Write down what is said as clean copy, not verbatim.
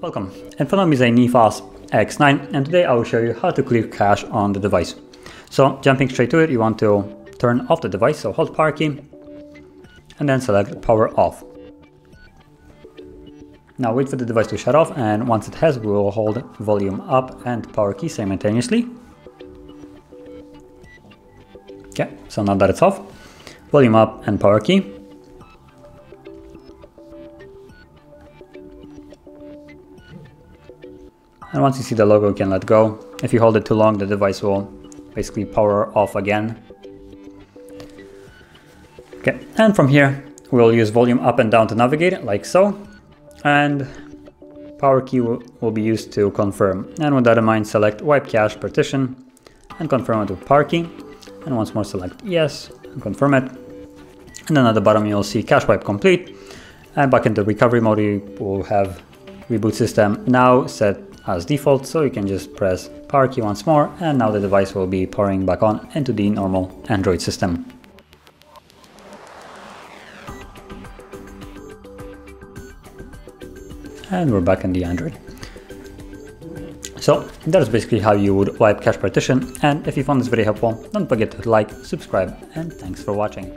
Welcome, in front of me is a Neffos X9 and today I will show you how to clear cache on the device. So jumping straight to it, you want to turn off the device, so hold power key and then select power off. Now wait for the device to shut off, and once it has, we will hold volume up and power key simultaneously. Okay, so now that it's off, volume up and power key. And once you see the logo, you can let go. If you hold it too long, the device will basically power off again. Okay, and from here, we'll use volume up and down to navigate, like so. And power key will be used to confirm. And with that in mind, select wipe cache partition and confirm it with power key. And once more, select yes and confirm it. And then at the bottom, you'll see cache wipe complete. And back into recovery mode, you will have reboot system now set as default, so you can just press power key once more, and now the device will be powering back on into the normal Android system. And we're back in the Android. So that's basically how you would wipe cache partition, and if you found this video helpful, don't forget to like, subscribe, and thanks for watching.